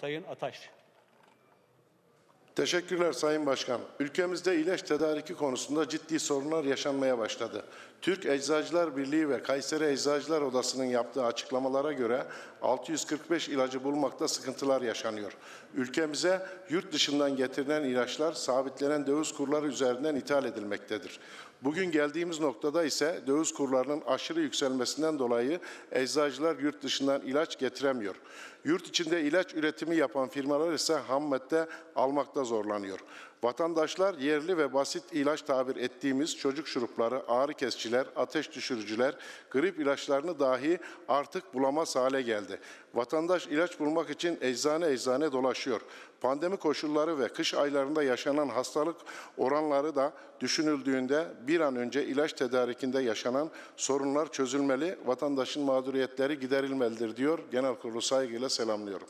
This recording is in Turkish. Sayın Ataş. Teşekkürler Sayın Başkan. Ülkemizde ilaç tedariki konusunda ciddi sorunlar yaşanmaya başladı. Türk Eczacılar Birliği ve Kayseri Eczacılar Odası'nın yaptığı açıklamalara göre 645 ilacı bulmakta sıkıntılar yaşanıyor. Ülkemize yurt dışından getirilen ilaçlar sabitlenen döviz kurları üzerinden ithal edilmektedir. Bugün geldiğimiz noktada ise döviz kurlarının aşırı yükselmesinden dolayı eczacılar yurt dışından ilaç getiremiyor. Yurt içinde ilaç üretimi yapan firmalar ise ham madde almakta zorlanıyor. Vatandaşlar yerli ve basit ilaç tabir ettiğimiz çocuk şurupları, ağrı kesiciler, ateş düşürücüler, grip ilaçlarını dahi artık bulamaz hale geldi. Vatandaş ilaç bulmak için eczane dolaşıyor. Pandemi koşulları ve kış aylarında yaşanan hastalık oranları da düşünüldüğünde bir an önce ilaç tedarikinde yaşanan sorunlar çözülmeli, vatandaşın mağduriyetleri giderilmelidir diyor. Genel Kurulu saygıyla selamlıyorum.